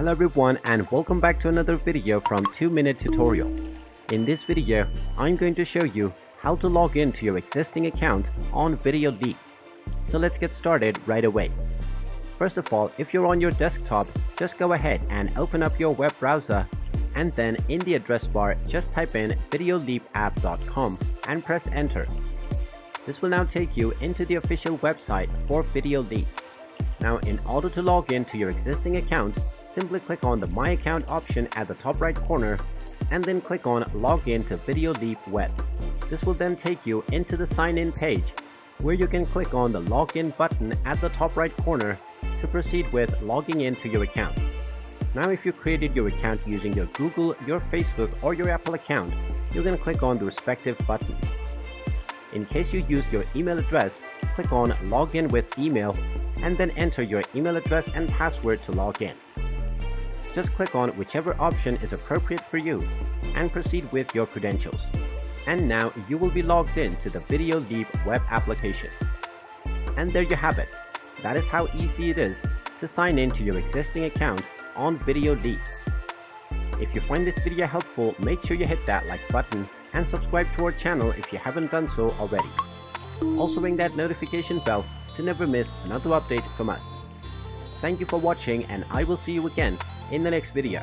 Hello everyone and welcome back to another video from 2-Minute Tutorial. In this video, I'm going to show you how to log into your existing account on VideoLeap. So let's get started right away. First of all, if you're on your desktop, just go ahead and open up your web browser and then in the address bar, just type in videoleapapp.com and press enter. This will now take you into the official website for VideoLeap. Now, in order to log in to your existing account, simply click on the My Account option at the top right corner and then click on Log in to VideoLeap Web. This will then take you into the sign in page where you can click on the login button at the top right corner to proceed with logging into your account. Now, if you created your account using your Google, your Facebook or your Apple account, you can click on the respective buttons. In case you use your email address, click on Login with Email and then enter your email address and password to log in. Just click on whichever option is appropriate for you and proceed with your credentials. And now you will be logged in to the VideoLeap web application. And there you have it. That is how easy it is to sign in to your existing account on VideoLeap. If you find this video helpful, make sure you hit that like button and subscribe to our channel if you haven't done so already. Also ring that notification bell to never miss another update from us. Thank you for watching and I will see you again in the next video.